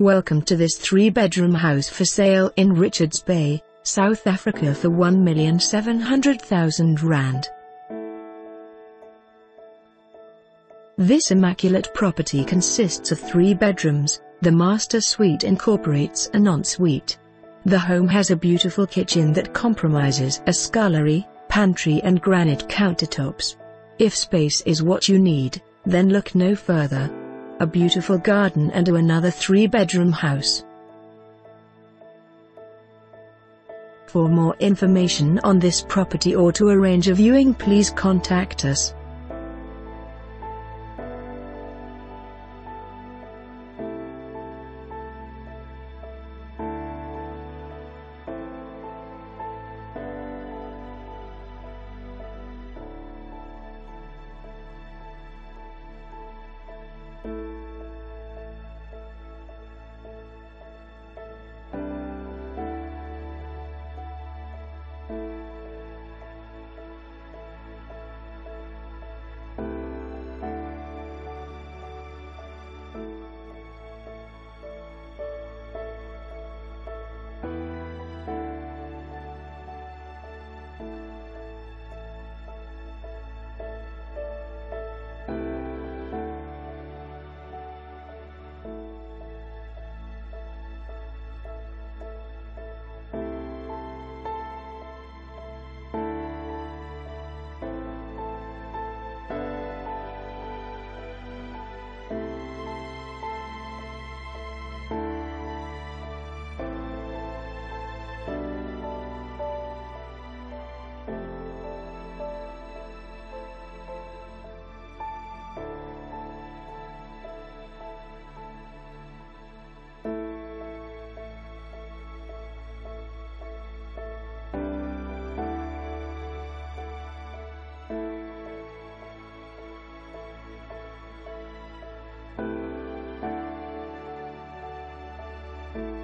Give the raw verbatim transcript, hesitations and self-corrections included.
Welcome to this three-bedroom house for sale in Richards Bay, South Africa for one million seven hundred thousand rand. This immaculate property consists of three bedrooms. The master suite incorporates an ensuite. The home has a beautiful kitchen that comprises a scullery, pantry and granite countertops. If space is what you need, then look no further. A beautiful garden and another three-bedroom house. For more information on this property or to arrange a viewing, please contact us. Thank you.